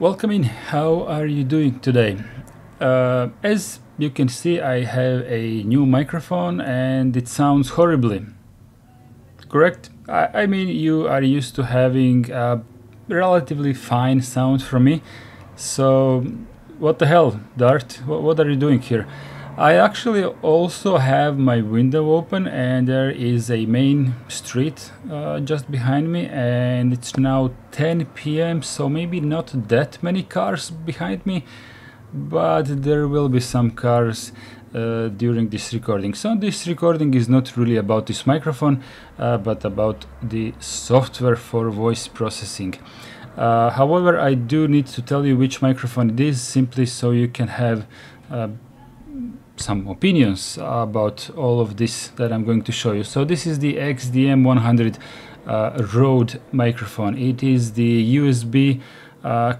Welcome in, how are you doing today? As you can see, I have a new microphone and it sounds horribly, correct? I mean, you are used to having relatively fine sound from me, so what the hell, Dart, what are you doing here? I actually also have my window open and there is a main street just behind me, and it's now 10 p.m. so maybe not that many cars behind me, but there will be some cars during this recording. So this recording is not really about this microphone, but about the software for voice processing. However, I do need to tell you which microphone it is, simply so you can have some opinions about all of this that I'm going to show you. So this is the XDM-100 Rode microphone. It is the USB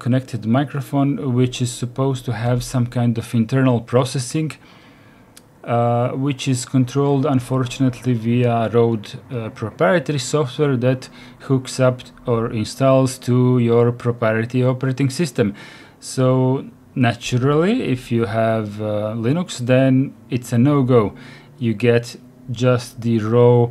connected microphone, which is supposed to have some kind of internal processing, which is controlled unfortunately via Rode proprietary software that hooks up or installs to your proprietary operating system. So naturally, if you have Linux, then it's a no-go. You get just the raw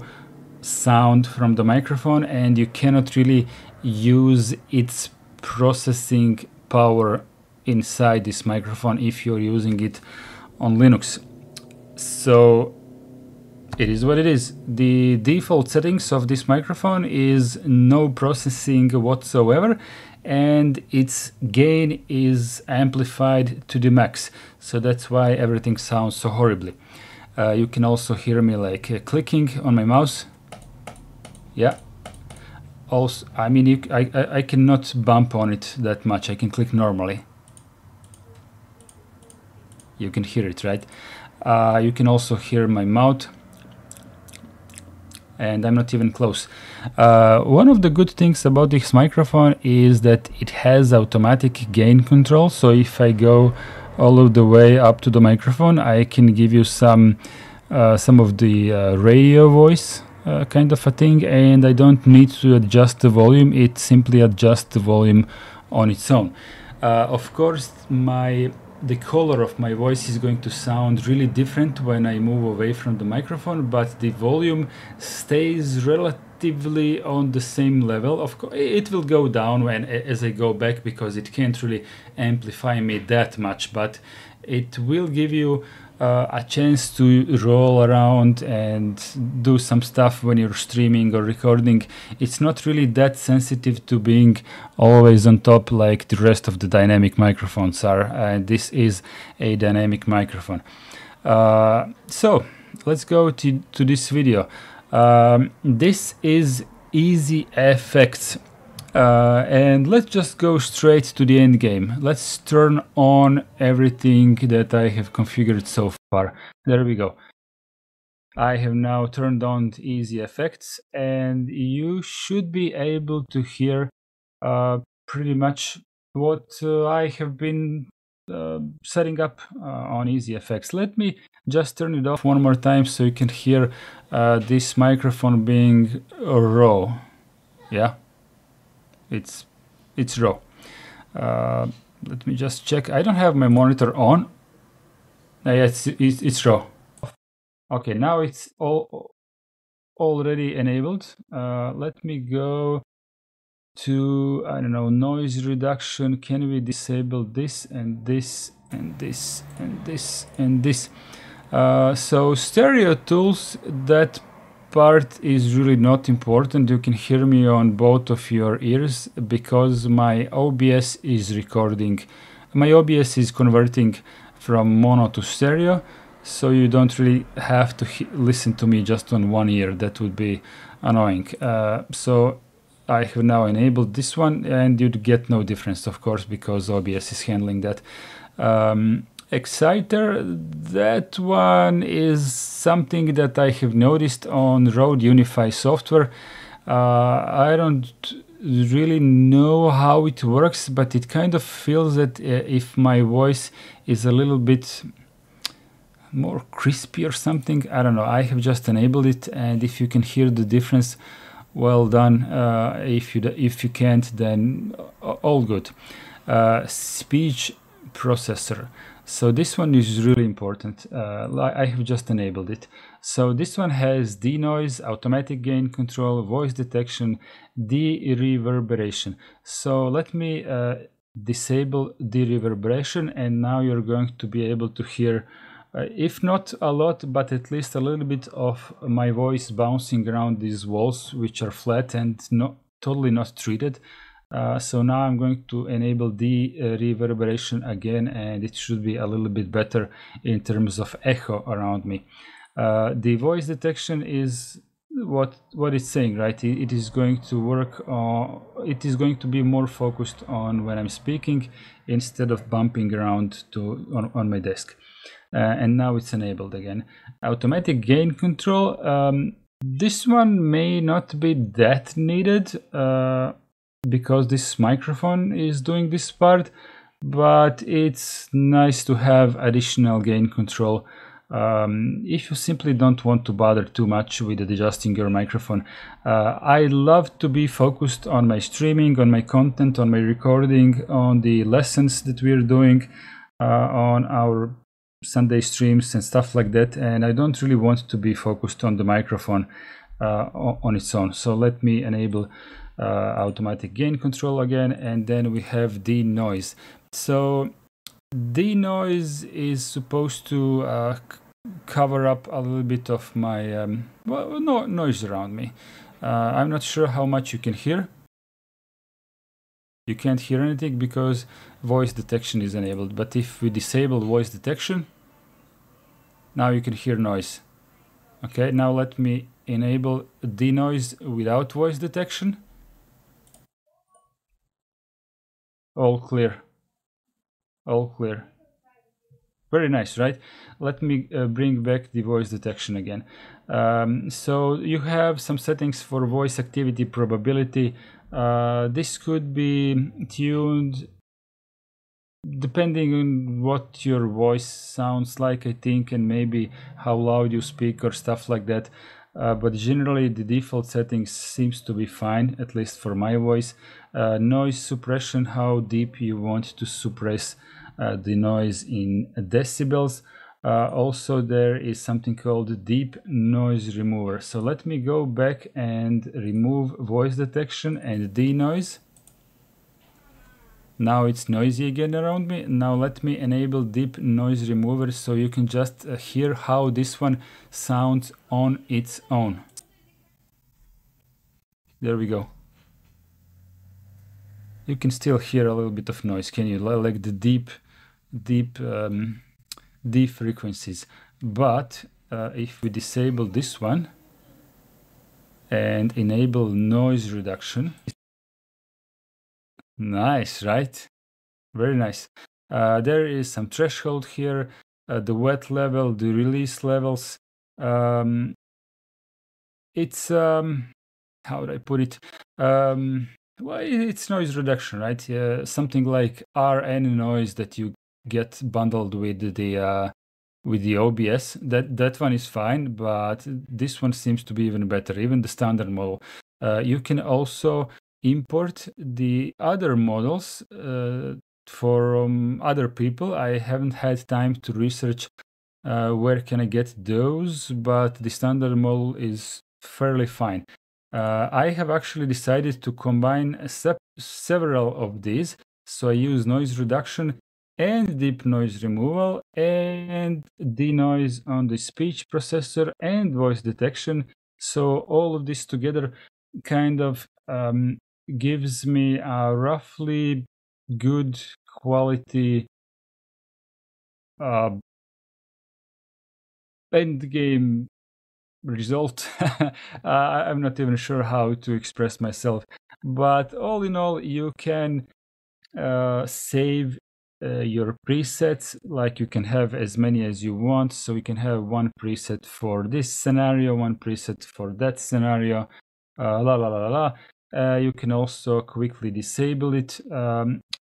sound from the microphone and you cannot really use its processing power inside this microphone if you're using it on Linux. So it is what it is. The default settings of this microphone is no processing whatsoever, and its gain is amplified to the max, so that's why everything sounds so horribly. You can also hear me like clicking on my mouse. Yeah, also I mean, I cannot bump on it that much. I can click normally. You can hear it, right? You can also hear my mouth, and I'm not even close. One of the good things about this microphone is that it has automatic gain control, so if I go all of the way up to the microphone, I can give you some of the radio voice kind of a thing, and I don't need to adjust the volume. It simply adjusts the volume on its own. Of course, the color of my voice is going to sound really different when I move away from the microphone, but the volume stays relatively on the same level. Of course, it will go down as I go back, because it can't really amplify me that much, but it will give you a chance to roll around and do some stuff when you're streaming or recording. It's not really that sensitive to being always on top like the rest of the dynamic microphones are, and this is a dynamic microphone. So let's go to this video. This is Easy Effects, and let's just go straight to the end game. Let's turn on everything that I have configured so far. There we go. I have now turned on Easy Effects, and you should be able to hear pretty much what I have been setting up on Easy Effects. Let me just turn it off one more time so you can hear this microphone being raw. Yeah. It's raw. Let me just check. I don't have my monitor on. Yeah, it's raw. Okay, now it's already enabled. Let me go to, I don't know, noise reduction. Can we disable this and this and this and this and this? So stereo tools, that part is really not important. You can hear me on both of your ears because my OBS is recording. My OBS is converting from mono to stereo, so you don't really have to listen to me just on one ear. That would be annoying. So I have now enabled this one, and you'd get no difference, of course, because OBS is handling that. Exciter, that one is something that I have noticed on Rode Unify software. I don't really know how it works, but it kind of feels that if my voice is a little bit more crispy or something, I don't know, I have just enabled it, and if you can hear the difference, well done. If you can't, then all good. Speech processor. So this one is really important. I have just enabled it. So this one has denoise, automatic gain control, voice detection, dereverberation. So let me disable dereverberation, and now you're going to be able to hear, if not a lot, but at least a little bit of my voice bouncing around these walls, which are flat and totally not treated. So now I'm going to enable the reverberation again, and it should be a little bit better in terms of echo around me. The voice detection is what it's saying, right? It is going to work, it is going to be more focused on when I'm speaking instead of bumping around on my desk. And now it's enabled again. Automatic gain control. This one may not be that needed, because this microphone is doing this part, but it's nice to have additional gain control if you simply don't want to bother too much with adjusting your microphone. I love to be focused on my streaming, on my content, on my recording, on the lessons that we're doing on our Sunday streams and stuff like that, and I don't really want to be focused on the microphone on its own. So let me enable automatic gain control again, and then we have denoise. So denoise is supposed to cover up a little bit of my noise around me. I'm not sure how much you can hear. You can't hear anything because voice detection is enabled, but if we disable voice detection, now you can hear noise. Okay, now let me enable denoise without voice detection. All clear. All clear. Very nice, right? Let me bring back the voice detection again. So you have some settings for voice activity probability. This could be tuned depending on what your voice sounds like, I think, and maybe how loud you speak or stuff like that. But generally the default settings seems to be fine, at least for my voice. Noise suppression, how deep you want to suppress the noise in decibels. Also there is something called deep noise remover. So let me go back and remove voice detection and denoise. Now it's noisy again around me. Now let me enable deep noise remover, so you can just hear how this one sounds on its own. There we go. You can still hear a little bit of noise, can you? Like the deep frequencies. But if we disable this one and enable noise reduction, nice, right? Very nice. There is some threshold here, the wet level, the release levels. How would I put it? Well, it's noise reduction, right? Something like RN noise that you get bundled with the OBS. That one is fine, but this one seems to be even better, even the standard model. You can also import the other models from other people. I haven't had time to research where can I get those, but the standard model is fairly fine. I have actually decided to combine several of these, so I use noise reduction and deep noise removal and denoise on the speech processor and voice detection. So all of this together kind of gives me a roughly good quality end game result. I'm not even sure how to express myself, but all in all, you can save your presets. Like, you can have as many as you want, so you can have one preset for this scenario, one preset for that scenario, You can also quickly disable it.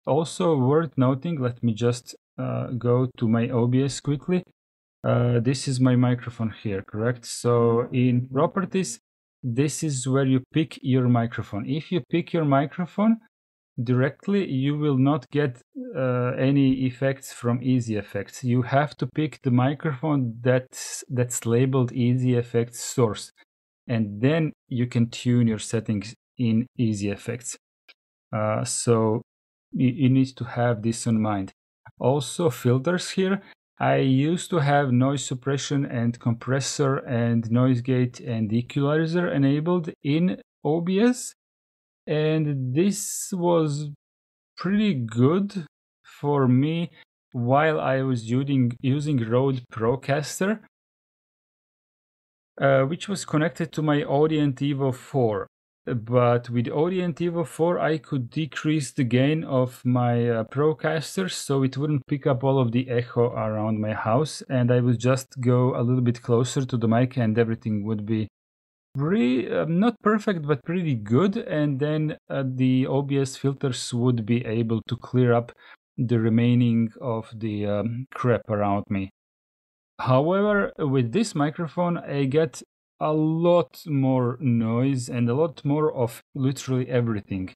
Also worth noting, let me just go to my OBS quickly. This is my microphone here, correct? So in properties, this is where you pick your microphone. If you pick your microphone directly, you will not get any effects from Easy Effects. You have to pick the microphone that's labeled Easy Effects source, and then you can tune your settings in Easy Effects. So you need to have this in mind. Also, filters here. I used to have noise suppression and compressor and noise gate and equalizer enabled in OBS, and this was pretty good for me while I was using Rode Procaster, which was connected to my Audient Evo 4. But with Audient Evo 4, I could decrease the gain of my Procaster so it wouldn't pick up all of the echo around my house, and I would just go a little bit closer to the mic and everything would be pretty, not perfect, but pretty good. And then the OBS filters would be able to clear up the remaining of the crap around me. However, with this microphone, I get a lot more noise and a lot more of literally everything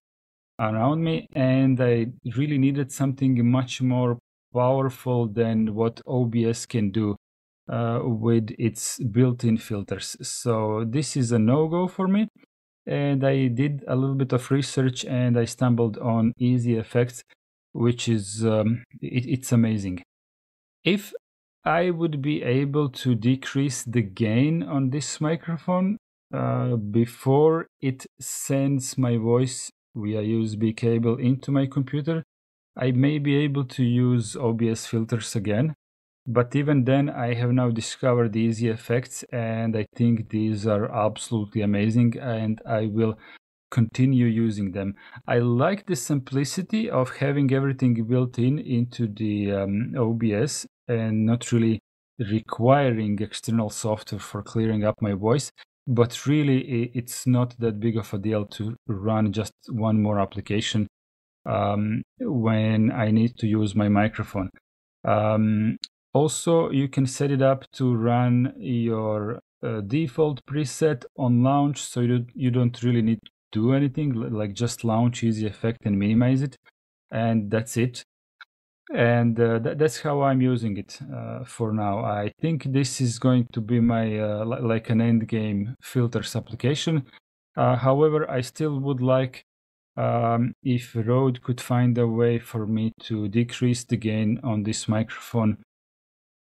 around me, and I really needed something much more powerful than what OBS can do with its built-in filters. So this is a no-go for me, and I did a little bit of research and I stumbled on Easy Effects, which is it's amazing. If I would be able to decrease the gain on this microphone before it sends my voice via USB cable into my computer, I may be able to use OBS filters again. But even then, I have now discovered the Easy Effects, and I think these are absolutely amazing, and I will continue using them. I like the simplicity of having everything built in into the OBS, and not really requiring external software for clearing up my voice, but really it's not that big of a deal to run just one more application when I need to use my microphone. Also, you can set it up to run your default preset on launch, so you don't really need to do anything, like just launch Easy Effect and minimize it, and that's it. And that's how I'm using it for now. I think this is going to be my like an end game filters application. However, I still would like if Rode could find a way for me to decrease the gain on this microphone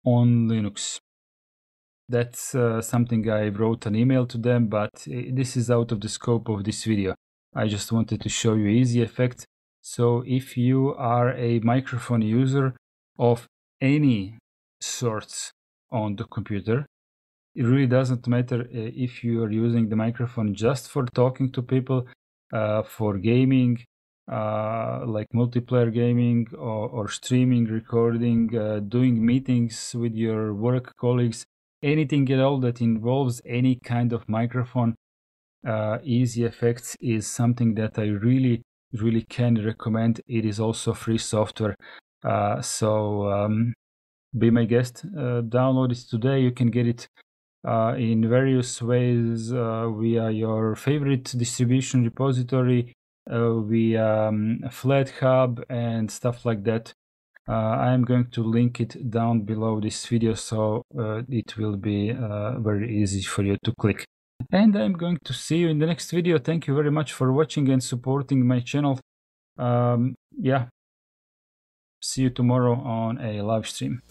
on Linux. That's something I wrote an email to them, but this is out of the scope of this video. I just wanted to show you Easy Effects. So if you are a microphone user of any sorts on the computer, it really doesn't matter if you are using the microphone just for talking to people, for gaming, like multiplayer gaming, or streaming, recording, doing meetings with your work colleagues, anything at all that involves any kind of microphone, Easy Effects is something that I really can recommend. It is also free software, so be my guest, download it today. You can get it in various ways, via your favorite distribution repository, via FlatHub and stuff like that. I'm going to link it down below this video, so it will be very easy for you to click. And I'm going to see you in the next video. Thank you very much for watching and supporting my channel. Yeah, see you tomorrow on a live stream.